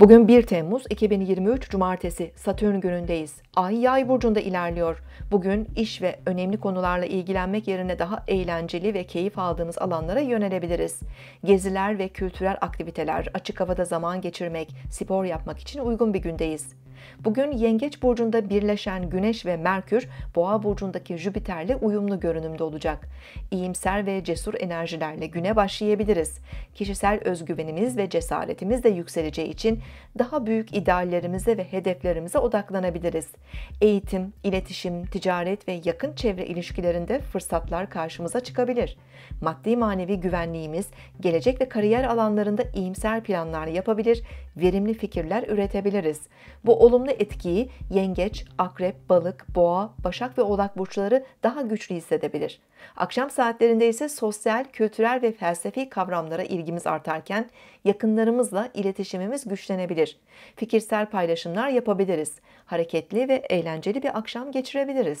Bugün 1 Temmuz 2023 Cumartesi, Satürn günündeyiz. Ay Yay burcunda ilerliyor. Bugün iş ve önemli konularla ilgilenmek yerine daha eğlenceli ve keyif aldığımız alanlara yönelebiliriz. Geziler ve kültürel aktiviteler, açık havada zaman geçirmek, spor yapmak için uygun bir gündeyiz. Bugün Yengeç burcunda birleşen Güneş ve Merkür, Boğa burcundaki Jüpiter'le uyumlu görünümde olacak. İyimser ve cesur enerjilerle güne başlayabiliriz. Kişisel özgüvenimiz ve cesaretimiz de yükseleceği için daha büyük ideallerimize ve hedeflerimize odaklanabiliriz. Eğitim, iletişim, ticaret ve yakın çevre ilişkilerinde fırsatlar karşımıza çıkabilir. Maddi manevi güvenliğimiz, gelecek ve kariyer alanlarında iyimser planlar yapabilir, verimli fikirler üretebiliriz. Bu olumlu etkiyi Yengeç, Akrep, Balık, Boğa, Başak ve Oğlak burçları daha güçlü hissedebilir. Akşam saatlerinde ise sosyal, kültürel ve felsefi kavramlara ilgimiz artarken yakınlarımızla iletişimimiz güçlenebilir. Fikirsel paylaşımlar yapabiliriz. Hareketli ve eğlenceli bir akşam geçirebiliriz.